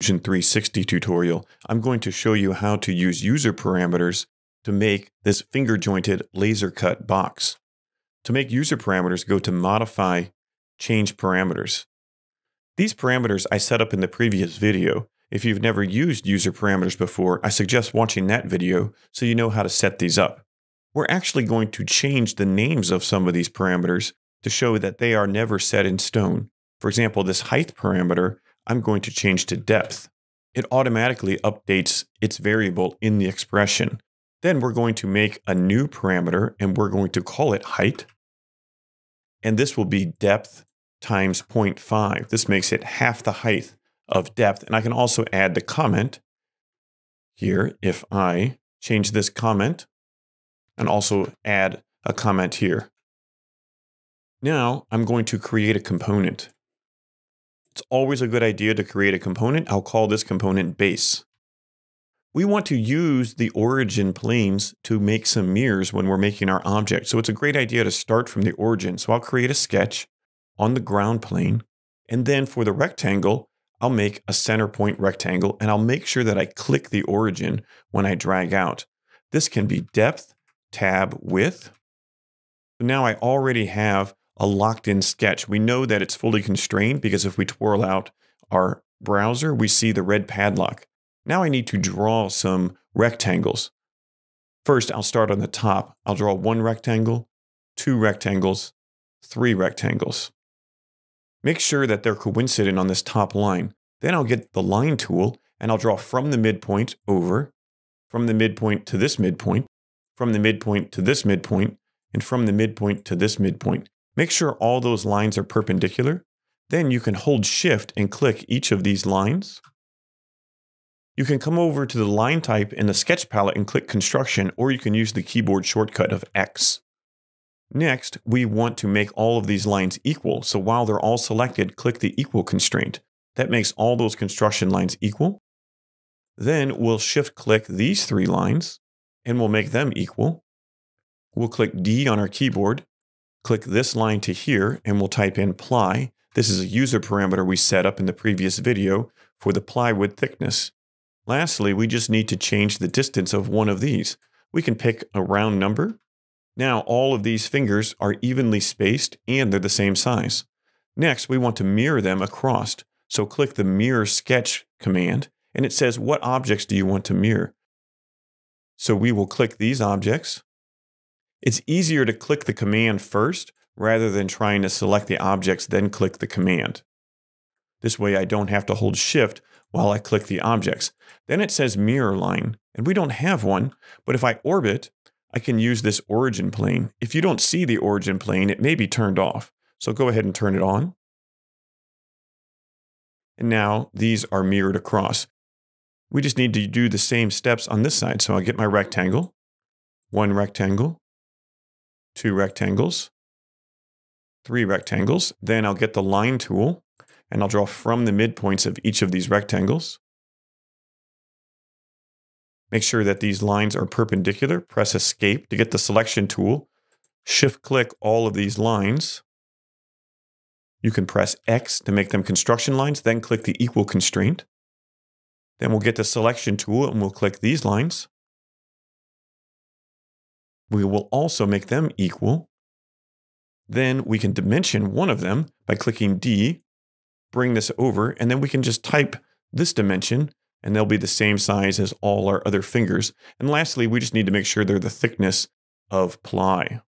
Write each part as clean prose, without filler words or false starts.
Fusion 360 tutorial, I'm going to show you how to use user parameters to make this finger-jointed laser cut box. To make user parameters, go to Modify, Change Parameters. These parameters I set up in the previous video. If you've never used user parameters before, I suggest watching that video so you know how to set these up. We're actually going to change the names of some of these parameters to show that they are never set in stone. For example, this height parameter I'm going to change to depth. It automatically updates its variable in the expression. Then we're going to make a new parameter and we're going to call it height. And this will be depth times 0.5. This makes it half the height of depth. And I can also add the comment here if I change this comment and also add a comment here. Now I'm going to create a component. It's always a good idea to create a component. I'll call this component base. We want to use the origin planes to make some mirrors when we're making our object. So it's a great idea to start from the origin. So I'll create a sketch on the ground plane. And then for the rectangle, I'll make a center point rectangle and I'll make sure that I click the origin when I drag out. This can be depth, tab, width. Now I already have a locked-in sketch. We know that it's fully constrained because if we twirl out our browser, we see the red padlock. Now I need to draw some rectangles. First, I'll start on the top. I'll draw one rectangle, two rectangles, three rectangles. Make sure that they're coincident on this top line. Then I'll get the line tool and I'll draw from the midpoint over, from the midpoint to this midpoint, from the midpoint to this midpoint, and from the midpoint to this midpoint. Make sure all those lines are perpendicular. Then you can hold Shift and click each of these lines. You can come over to the line type in the sketch palette and click construction, or you can use the keyboard shortcut of X. Next, we want to make all of these lines equal. So while they're all selected, click the equal constraint. That makes all those construction lines equal. Then we'll shift click these three lines and we'll make them equal. We'll click D on our keyboard. Click this line to here and we'll type in ply. This is a user parameter we set up in the previous video for the plywood thickness. Lastly, we just need to change the distance of one of these. We can pick a round number. Now all of these fingers are evenly spaced and they're the same size. Next, we want to mirror them across. So click the mirror sketch command and it says, what objects do you want to mirror? So we will click these objects. It's easier to click the command first rather than trying to select the objects, then click the command. This way I don't have to hold Shift while I click the objects. Then it says mirror line, and we don't have one, but if I orbit, I can use this origin plane. If you don't see the origin plane, it may be turned off. So go ahead and turn it on. And now these are mirrored across. We just need to do the same steps on this side. So I'll get my rectangle, one rectangle, two rectangles, three rectangles. Then I'll get the line tool and I'll draw from the midpoints of each of these rectangles. Make sure that these lines are perpendicular. Press Escape to get the selection tool. Shift click all of these lines. You can press X to make them construction lines, then click the equal constraint. Then we'll get the selection tool and we'll click these lines. We will also make them equal. Then we can dimension one of them by clicking D, bring this over, and then we can just type this dimension and they'll be the same size as all our other fingers. And lastly, we just need to make sure they're the thickness of ply.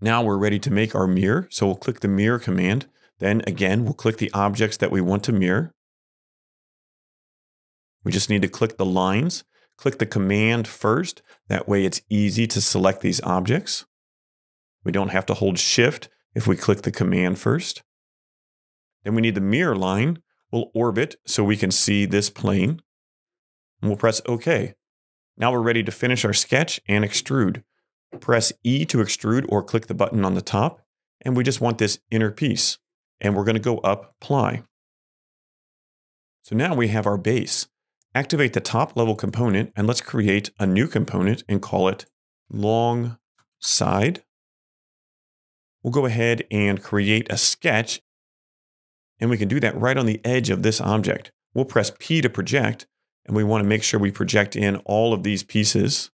Now we're ready to make our mirror. So we'll click the mirror command. Then again, we'll click the objects that we want to mirror. We just need to click the lines. Click the command first, that way it's easy to select these objects. We don't have to hold Shift if we click the command first. Then we need the mirror line. We'll orbit so we can see this plane. And we'll press OK. Now we're ready to finish our sketch and extrude. Press E to extrude or click the button on the top. And we just want this inner piece. And we're going to go up ply. So now we have our base. Activate the top level component and let's create a new component and call it long side. We'll go ahead and create a sketch and we can do that right on the edge of this object. We'll press P to project, and we want to make sure we project in all of these pieces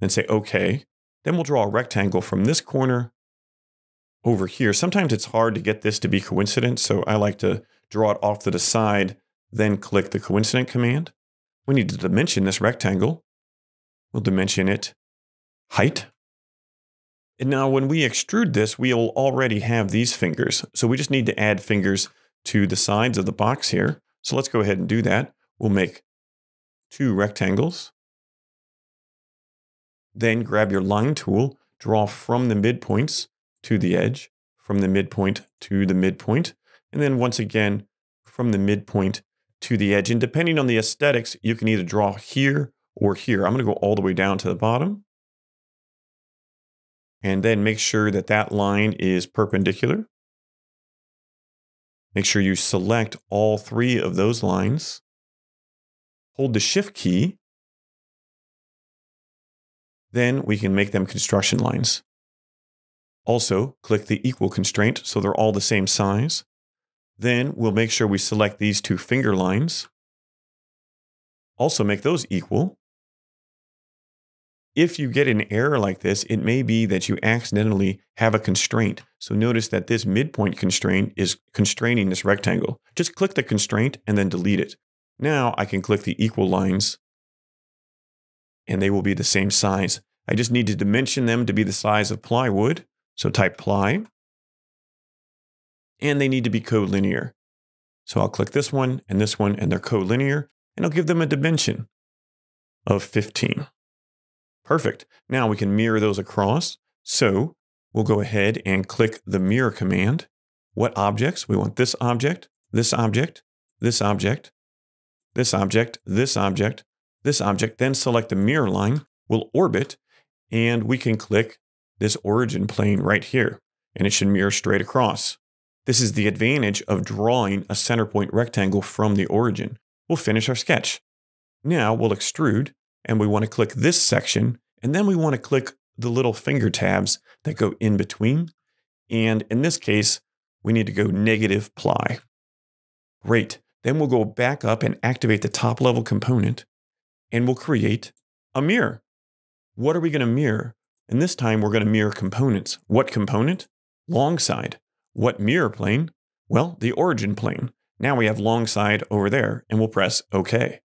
and say OK. Then we'll draw a rectangle from this corner over here. Sometimes it's hard to get this to be coincident, so I like to draw it off to the side, then click the coincident command. We need to dimension this rectangle. We'll dimension it height. And now when we extrude this, we'll already have these fingers. So we just need to add fingers to the sides of the box here. So let's go ahead and do that. We'll make two rectangles. Then grab your line tool, draw from the midpoints to the edge, from the midpoint to the midpoint, and then once again, from the midpoint to the edge. And depending on the aesthetics, you can either draw here or here. I'm going to go all the way down to the bottom. And then make sure that that line is perpendicular. Make sure you select all three of those lines. Hold the Shift key. Then we can make them construction lines. Also, click the equal constraint so they're all the same size. Then we'll make sure we select these two finger lines. Also make those equal. If you get an error like this, it may be that you accidentally have a constraint. So notice that this midpoint constraint is constraining this rectangle. Just click the constraint and then delete it. Now I can click the equal lines and they will be the same size. I just need to dimension them to be the size of plywood. So type ply. And they need to be collinear. So I'll click this one, and they're collinear, and I'll give them a dimension of 15. Perfect. Now we can mirror those across. So we'll go ahead and click the mirror command. What objects? We want this object, this object, this object, this object, this object, this object. Then select the mirror line. We'll orbit, and we can click this origin plane right here, and it should mirror straight across. This is the advantage of drawing a center point rectangle from the origin. We'll finish our sketch. Now we'll extrude, and we want to click this section, and then we want to click the little finger tabs that go in between. And in this case, we need to go negative ply. Great. Then we'll go back up and activate the top level component, and we'll create a mirror. What are we going to mirror? And this time we're going to mirror components. What component? Long side. What mirror plane? Well, the origin plane. Now we have long side over there, and we'll press OK.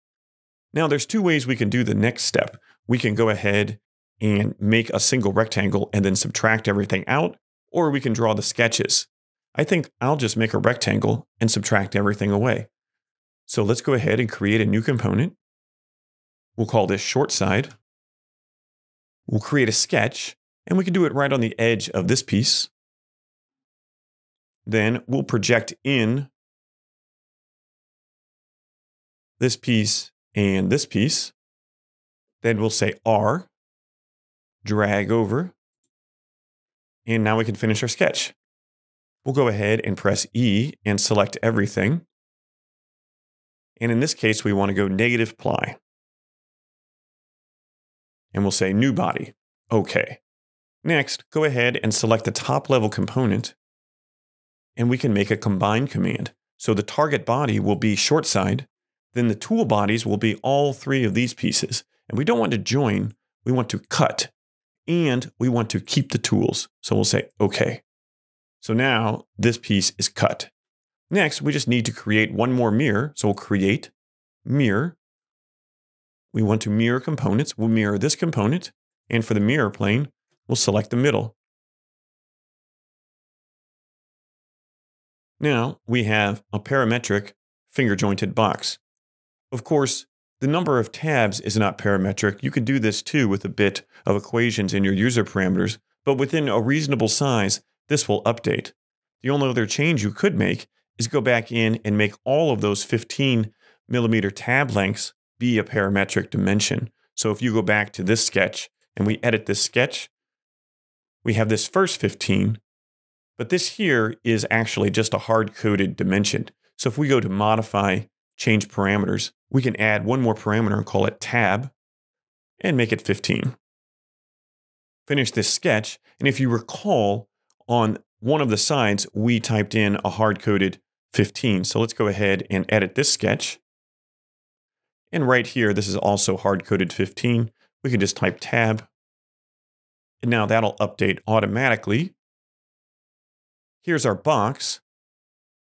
Now there's two ways we can do the next step. We can go ahead and make a single rectangle and then subtract everything out, or we can draw the sketches. I think I'll just make a rectangle and subtract everything away. So let's go ahead and create a new component. We'll call this short side. We'll create a sketch, and we can do it right on the edge of this piece. Then we'll project in this piece and this piece. Then we'll say R, drag over, and now we can finish our sketch. We'll go ahead and press E and select everything. And in this case, we want to go negative ply. And we'll say new body, OK. Next, go ahead and select the top level component. And we can make a combine command. So the target body will be short side, then the tool bodies will be all three of these pieces. And we don't want to join, we want to cut, and we want to keep the tools. So we'll say OK. So now this piece is cut. Next, we just need to create one more mirror. So we'll create mirror. We want to mirror components. We'll mirror this component. And for the mirror plane, we'll select the middle. Now we have a parametric finger-jointed box. Of course, the number of tabs is not parametric. You can do this too with a bit of equations in your user parameters, but within a reasonable size, this will update. The only other change you could make is go back in and make all of those 15mm tab lengths be a parametric dimension. So if you go back to this sketch and we edit this sketch, we have this first 15. But this here is actually just a hard-coded dimension. So if we go to modify, change parameters, we can add one more parameter and call it tab and make it 15. Finish this sketch. And if you recall, on one of the sides, we typed in a hard-coded 15. So let's go ahead and edit this sketch. And right here, this is also hard-coded 15. We can just type tab. And now that'll update automatically. Here's our box.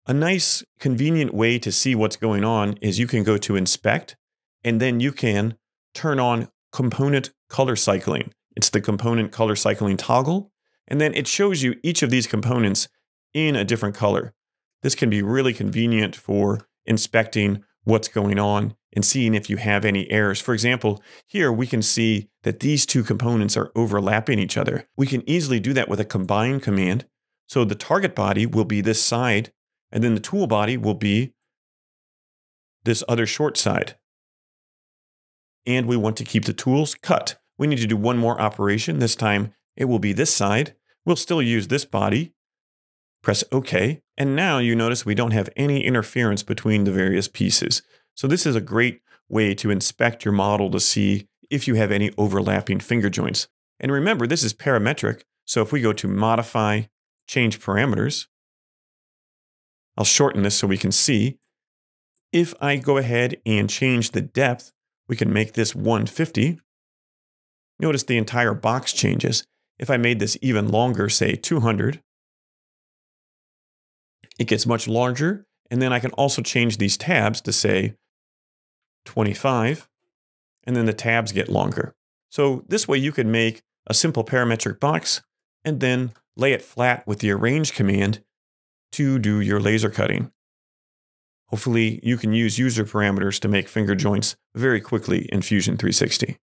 A nice, convenient way to see what's going on is you can go to Inspect, and then you can turn on Component Color Cycling. It's the Component Color Cycling toggle, and then it shows you each of these components in a different color. This can be really convenient for inspecting what's going on and seeing if you have any errors. For example, here we can see that these two components are overlapping each other. We can easily do that with a combine command. So the target body will be this side, and then the tool body will be this other short side. And we want to keep the tools cut. We need to do one more operation. This time it will be this side. We'll still use this body. Press OK. And now you notice we don't have any interference between the various pieces. So this is a great way to inspect your model to see if you have any overlapping finger joints. And remember, this is parametric. So if we go to Modify, Change Parameters, I'll shorten this so we can see. If I go ahead and change the depth, we can make this 150. Notice the entire box changes. If I made this even longer, say 200, it gets much larger. And then I can also change these tabs to say 25, and then the tabs get longer. So this way you can make a simple parametric box and then lay it flat with the Arrange command to do your laser cutting. Hopefully you can use user parameters to make finger joints very quickly in Fusion 360.